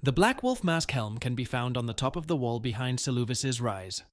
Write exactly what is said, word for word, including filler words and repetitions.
The Black Wolf mask helm can be found on the top of the wall behind Seleuvis's Rise.